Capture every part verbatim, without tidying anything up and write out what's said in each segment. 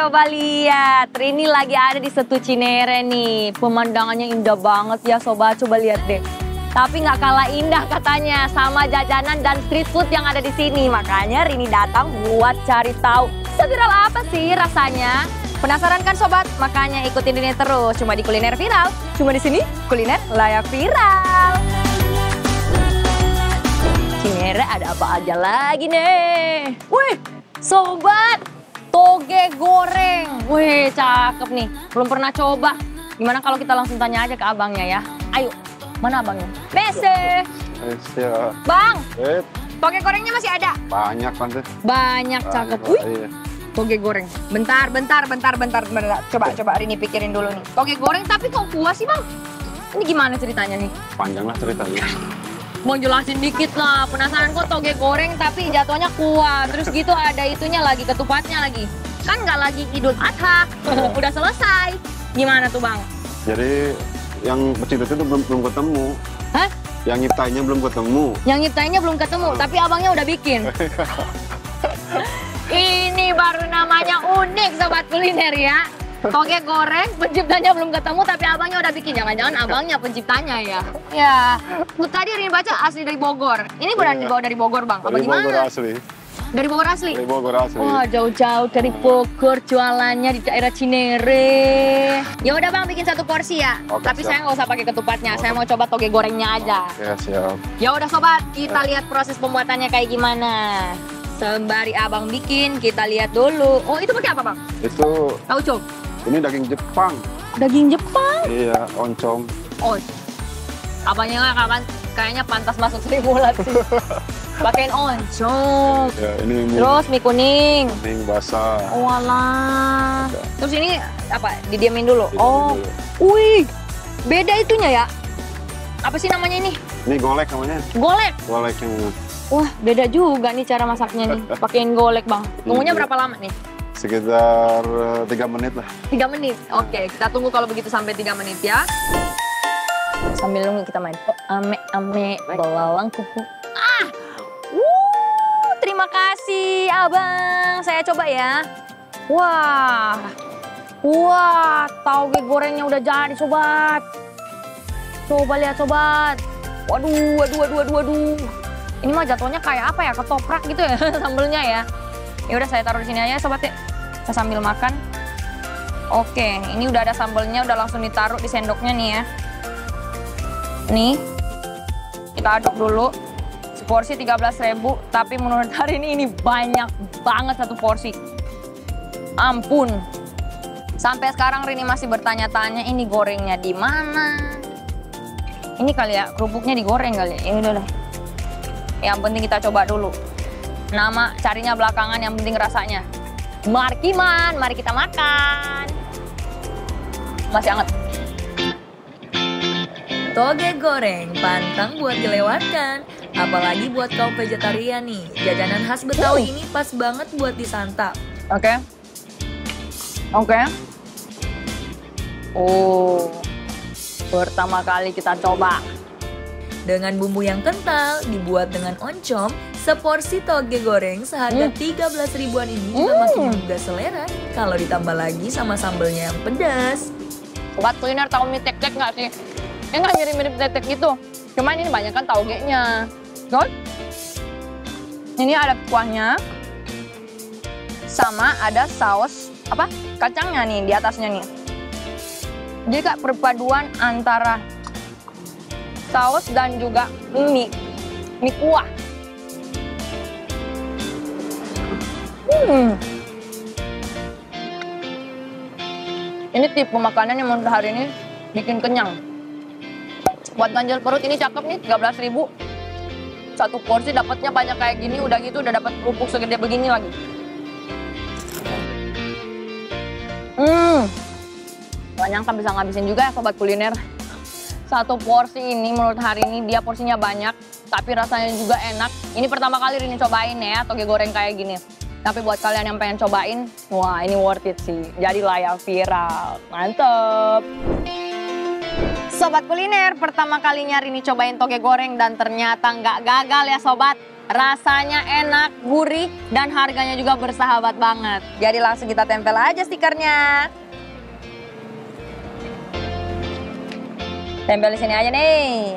Coba lihat, Rini lagi ada di Situ Cinere nih. Pemandangannya indah banget ya sobat, coba lihat deh. Tapi nggak kalah indah katanya sama jajanan dan street food yang ada di sini. Makanya Rini datang buat cari tahu seviral apa sih rasanya. Penasaran kan sobat? Makanya ikutin Rini terus. Cuma di Kuliner Viral. Cuma di sini kuliner layak viral. Cinere ada apa aja lagi nih? Wih, sobat, toge goreng. Wih, cakep nih. Belum pernah coba. Gimana kalau kita langsung tanya aja ke abangnya ya? Ayo. Mana abangnya? Bese. Iya. Bang, eh. toge gorengnya masih ada? Banyak, Tante. Banyak, cakep. Wih, iya. Toge goreng. Bentar, bentar, bentar, bentar, bentar. Coba, coba Rini pikirin dulu nih. Toge goreng tapi kok kuah sih, Bang? Ini gimana ceritanya nih? Panjang lah ceritanya. Mau jelasin dikit lah. Penasaran kok toge goreng tapi jatuhnya kuah. Terus gitu ada itunya lagi, ketupatnya lagi. Kan nggak lagi Idul Adha. Udah selesai. Gimana tuh, Bang? Jadi... yang pecinta itu belum belum ketemu. Hah? Yang nyiptainnya belum ketemu. Yang nyiptainnya belum ketemu, hmm. tapi abangnya udah bikin. Ini baru namanya unik sobat kuliner ya. Toge goreng, penciptanya belum ketemu tapi abangnya udah bikin. Jangan-jangan abangnya penciptanya ya. Ya, tadi Rini baca asli dari Bogor. Ini beneran dibawa dari Bogor, Bang? Apa dari gimana? Bogor asli. Dari Bogor asli? Dari Bogor asli. Wah, jauh-jauh dari Bogor jualannya di daerah Cinere. Ya udah Bang, bikin satu porsi ya. Oke, tapi siap. Saya nggak usah pakai ketupatnya, oke. Saya mau coba toge gorengnya aja. Ya siap. Ya udah sobat, kita lihat proses pembuatannya kayak gimana. Sembari abang bikin, kita lihat dulu. Oh, itu pakai apa, Bang? Itu tauco. Ini daging Jepang. Daging Jepang? Iya, oncom. Oh, abangnya kapan? Kayaknya pantas masuk Sri Mulat sih. Pakein oncom, ya, ini mie. Terus mie kuning, kuning basah. Walah. Oke. Terus ini apa? Didiamin dulu. Didiamin oh, dulu. Wih, beda itunya ya. Apa sih namanya ini? Ini golek namanya. Golek. Golek yang. Wah, beda juga nih cara masaknya nih. Pakein golek Bang. Tunggunya berapa lama nih? Sekitar tiga menit lah. Tiga menit. Oke, kita tunggu kalau begitu sampai tiga menit ya. Sambil nunggu kita main. Ame ame belalang kuku. Ah. Terima kasih abang, saya coba ya. Wah, wah, toge gorengnya udah jadi sobat. Coba lihat sobat. Waduh, waduh, waduh, waduh, waduh. Ini mah jatuhnya kayak apa ya? Ketoprak gitu ya sambelnya ya. Ya udah saya taruh di sini aja sobat ya. Saya sambil makan. Oke, ini udah ada sambelnya, udah langsung ditaruh di sendoknya nih ya. Nih, kita aduk dulu. Porsi tiga belas ribu, tapi menurut hari ini ini banyak banget satu porsi. Ampun. Sampai sekarang Rini masih bertanya-tanya ini gorengnya di mana? Ini kali ya, kerupuknya digoreng kali ya. Ya udah deh. Yang penting kita coba dulu. Nama carinya belakangan, yang penting rasanya. Markiman, mari kita makan. Masih hangat. Toge goreng, pantang buat dilewatkan. Apalagi buat kaum vegetarian nih, jajanan khas Betawi ini pas banget buat disantap. Oke. Okay. Oke. Okay. Oh, pertama kali kita coba. Dengan bumbu yang kental, dibuat dengan oncom, seporsi toge goreng seharga tiga belas ribuan ini juga mm. masih menggugah selera. Kalau ditambah lagi sama sambalnya yang pedas. Sobat kuliner tahu mie tek-tek nggak sih? Enggak mirip-mirip tek-tek gitu. Cuman ini banyak kan togenya. Good. Ini ada kuahnya, sama ada saus apa kacangnya nih di atasnya nih. Jadi kayak perpaduan antara saus dan juga mie, mie kuah. Hmm. Ini tipe makanan yang menurut hari ini bikin kenyang. Buat ganjel perut ini cakep nih, tiga belas ribu. Satu porsi dapatnya banyak kayak gini, udah gitu udah dapat kerupuk segede begini lagi. Hmm, banyak kan bisa ngabisin juga ya sobat kuliner. Satu porsi ini menurut hari ini dia porsinya banyak, tapi rasanya juga enak. Ini pertama kali Rini cobain ya toge goreng kayak gini. Tapi buat kalian yang pengen cobain, wah ini worth it sih. Jadi layak viral, mantep. Sobat kuliner, pertama kalinya Rini cobain toge goreng dan ternyata nggak gagal ya sobat. Rasanya enak, gurih, dan harganya juga bersahabat banget. Jadi langsung kita tempel aja stikernya. Tempel di sini aja nih.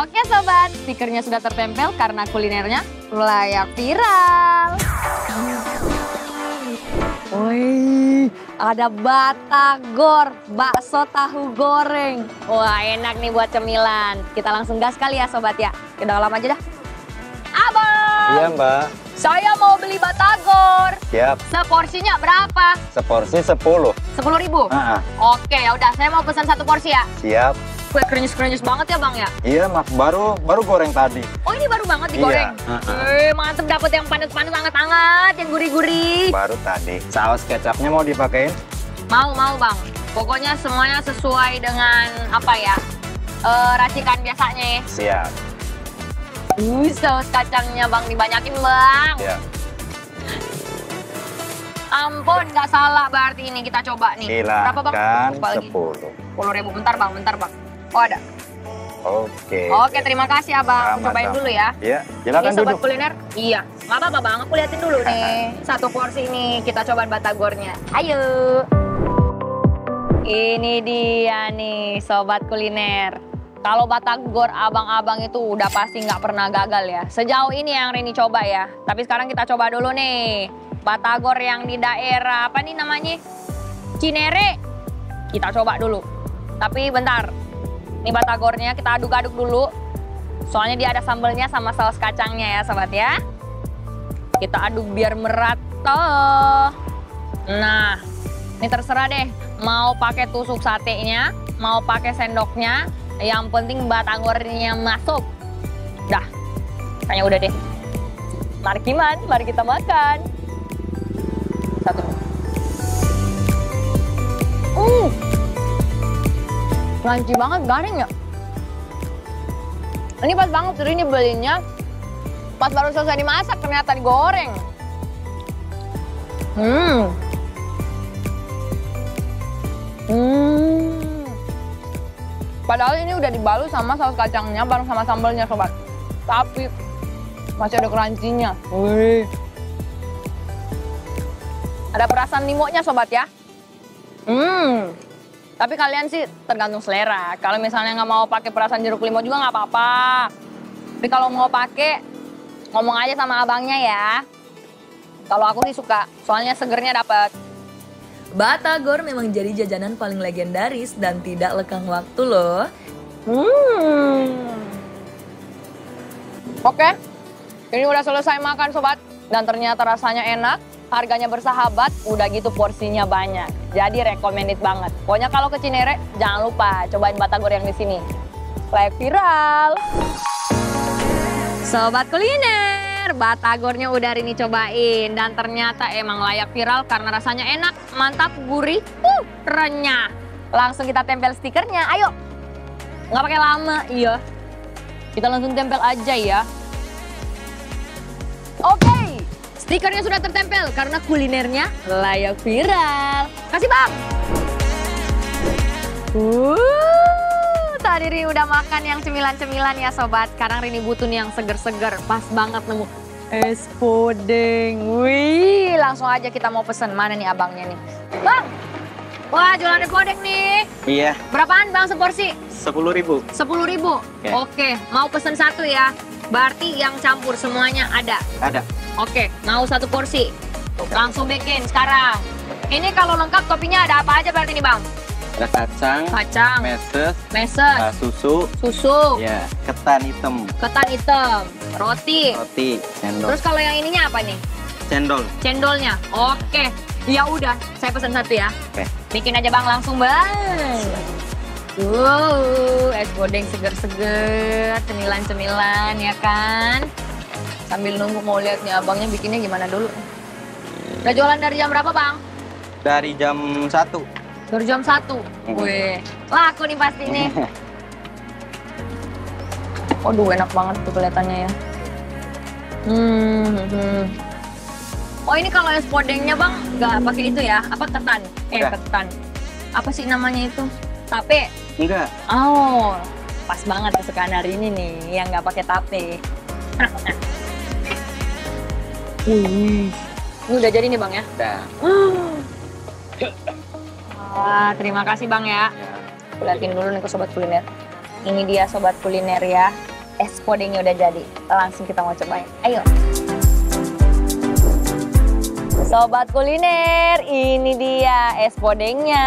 Oke sobat, stikernya sudah tertempel karena kulinernya layak viral. Wih, ada batagor, bakso tahu goreng. Wah enak nih buat cemilan. Kita langsung gas kali ya sobat ya. Kita ulang aja dah. Abang! Iya mbak. Saya mau beli batagor. Siap. Seporsinya berapa? Seporsi sepuluh. Sepuluh ribu? Nah. Oke ya udah, saya mau pesan satu porsi ya. Siap. Kue krenyes-krenyes banget ya bang ya? Iya mas, baru baru goreng tadi. Oh ini baru banget digoreng? Iya. Uh-uh. Eh, mantep, dapet yang panas-panas, hangat-hangat, yang gurih-gurih. Baru tadi. Saus kecapnya mau dipakein? Mau, mau bang. Pokoknya semuanya sesuai dengan apa ya, e, racikan biasanya ya. Siap. Uh, saus kacangnya bang, dibanyakin bang. Iya. Ampun, nggak salah berarti ini kita coba nih. Silahkan, berapa bang? sepuluh ribu. Bentar bang, bentar bang. Oh ada. Oke. Oke terima kasih abang. Sama, cobain sama. Dulu ya. Iya. Silakan duduk. Sobat kuliner. Iya. Nggak apa-apa bang. Aku liatin dulu nih. Satu porsi ini kita coba batagornya. Ayo. Ini dia nih sobat kuliner. Kalau batagor abang-abang itu udah pasti nggak pernah gagal ya. Sejauh ini yang Rini coba ya. Tapi sekarang kita coba dulu nih batagor yang di daerah apa nih namanya? Cinere. Kita coba dulu. Tapi bentar. Ini batagornya kita aduk-aduk dulu, soalnya dia ada sambelnya sama saus kacangnya ya sobat ya. Kita aduk biar merata. Nah, ini terserah deh mau pakai tusuk satenya, mau pakai sendoknya, yang penting batagornya masuk. Dah, kayaknya udah deh. Mari kiman, mari kita makan. Satu. Uh. Crunchy banget, garing ya. Ini pas banget, Rini belinya pas baru selesai dimasak, ternyata digoreng. Hmm. Hmm. Padahal ini udah dibalut sama saus kacangnya, bareng sama sambalnya sobat. Tapi masih ada crunchy-nya. Wih. Ada perasaan limonya sobat ya. Hmm. Tapi kalian sih tergantung selera. Kalau misalnya nggak mau pakai perasan jeruk limau juga nggak apa-apa. Tapi kalau mau pakai, ngomong aja sama abangnya ya. Kalau aku sih suka, soalnya segernya dapat. Batagor memang jadi jajanan paling legendaris dan tidak lekang waktu loh. Hmm. Oke, ini udah selesai makan sobat. Dan ternyata rasanya enak. Harganya bersahabat, udah gitu porsinya banyak. Jadi recommended banget. Pokoknya kalau ke Cinere, jangan lupa cobain batagor yang di sini. Like viral. Sobat kuliner, batagornya udah Rini cobain. Dan ternyata emang layak viral karena rasanya enak, mantap, gurih, uh, renyah. Langsung kita tempel stikernya, ayo. Nggak pakai lama, iya. Kita langsung tempel aja ya. Oke. Okay. Stikernya sudah tertempel karena kulinernya layak viral. Kasih bang. Uh, tadi Rini udah makan yang cemilan-cemilan ya sobat. Sekarang Rini butuh nih yang seger-seger. Pas banget nemu es puding. Wih, langsung aja kita mau pesen. Mana nih abangnya nih? Bang. Wah, jualan es puding nih. Iya. Berapaan bang seporsi? Sepuluh ribu. Sepuluh ribu. Okay. Oke, mau pesen satu ya. Berarti yang campur semuanya ada. Ada. Oke, mau satu porsi. Langsung bikin sekarang. Ini kalau lengkap kopinya ada apa aja berarti nih bang? Ada kacang, kacang, meses, meses, uh, susu, susu, ya, ketan hitam, ketan hitam, roti, roti, cendol. Terus kalau yang ininya apa nih? Cendol. Cendolnya. Oke, ya udah, saya pesan satu ya. Oke. Bikin aja bang langsung bang. Wow, es bodeng seger-seger, cemilan-cemilan ya kan? Sambil nunggu mau lihat nih abangnya bikinnya gimana dulu. Udah jualan dari jam berapa bang? Dari jam satu. Dari jam satu? Wih, laku nih pasti nih. Waduh enak banget tuh kelihatannya ya. Hmm, hmm. Oh ini kalau es podengnya bang nggak pakai itu ya? Apa ketan? Eh Udah. ketan. Apa sih namanya itu? Tape? Enggak. Oh, pas banget kesukaan hari ini nih yang nggak pakai tape. Wih, ini udah jadi nih bang ya? Udah. Wah, terima kasih bang ya. Liatin dulu nih ke sobat kuliner. Ini dia sobat kuliner ya. Es podengnya udah jadi. Langsung kita mau cobain. Ayo. Sobat kuliner, ini dia es podengnya.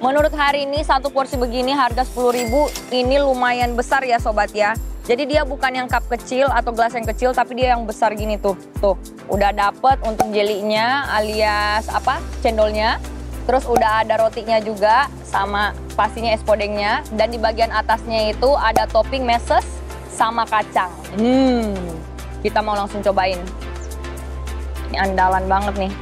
Menurut hari ini satu porsi begini harga sepuluh ribu. Ini lumayan besar ya sobat ya. Jadi dia bukan yang cup kecil atau gelas yang kecil, tapi dia yang besar gini tuh. Tuh, udah dapet untuk jelinya alias apa? Cendolnya. Terus udah ada rotinya juga sama pastinya es podengnya. Dan di bagian atasnya itu ada topping meses sama kacang. Hmm, kita mau langsung cobain. Ini andalan banget nih.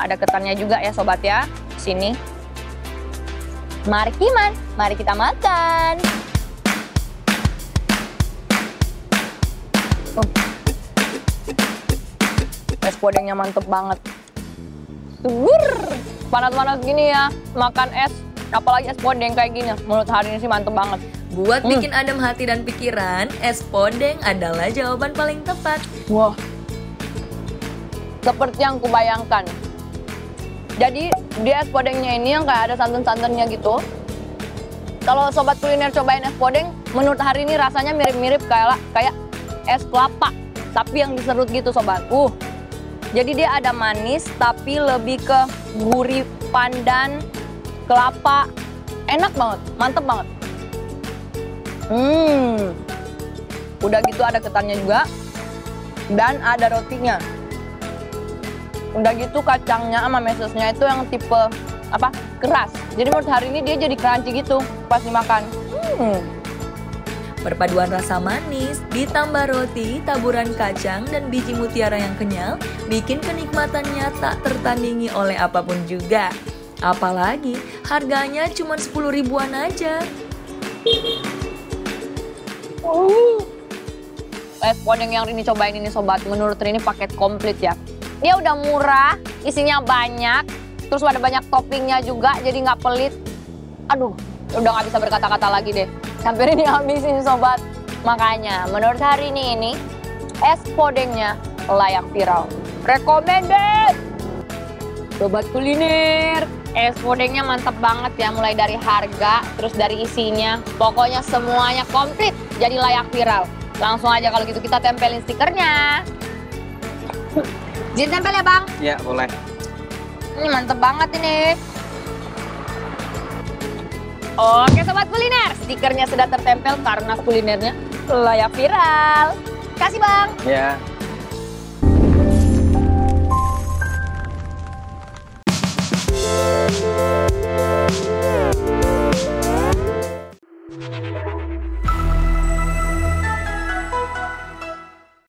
Ada ketannya juga ya sobat ya. Sini. Mari kiman, mari kita makan. Uh. Es podengnya mantep banget. Subur. Panas-panas gini ya. Makan es, apalagi es podeng kayak gini. Menurut hari ini sih mantep banget. Buat hmm. bikin adem hati dan pikiran, es podeng adalah jawaban paling tepat. Wah. Wow. Seperti yang kubayangkan. Jadi dia es podengnya ini yang kayak ada santan-santannya gitu. Kalau sobat kuliner cobain es podeng, menurut hari ini rasanya mirip-mirip kayak kayak es kelapa, tapi yang diserut gitu sobat. Uh, jadi dia ada manis, tapi lebih ke gurih pandan kelapa. Enak banget, mantep banget. Hmm, udah gitu ada ketannya juga dan ada rotinya. Udah gitu kacangnya sama mesesnya itu yang tipe apa keras. Jadi menurut hari ini dia jadi crunchy gitu pas dimakan. Hmm. Perpaduan rasa manis, ditambah roti, taburan kacang, dan biji mutiara yang kenyal, bikin kenikmatannya tak tertandingi oleh apapun juga. Apalagi harganya cuma sepuluh ribuan aja. Uh. Es podeng yang Rini cobain ini sobat, menurut Rini paket komplit ya. Dia udah murah, isinya banyak, terus ada banyak toppingnya juga, jadi nggak pelit. Aduh, udah nggak bisa berkata-kata lagi deh. Sampai Rini habisin sobat. Makanya, menurut hari ini ini es podengnya layak viral. Recommended. Sobat kuliner, es podengnya mantap banget ya, mulai dari harga, terus dari isinya, pokoknya semuanya komplit, jadi layak viral. Langsung aja kalau gitu kita tempelin stikernya. Jadi tempel ya bang? Iya boleh. Ini mantep banget ini. Oke sobat kuliner, stikernya sudah tertempel karena kulinernya layak viral. Kasih bang. Iya.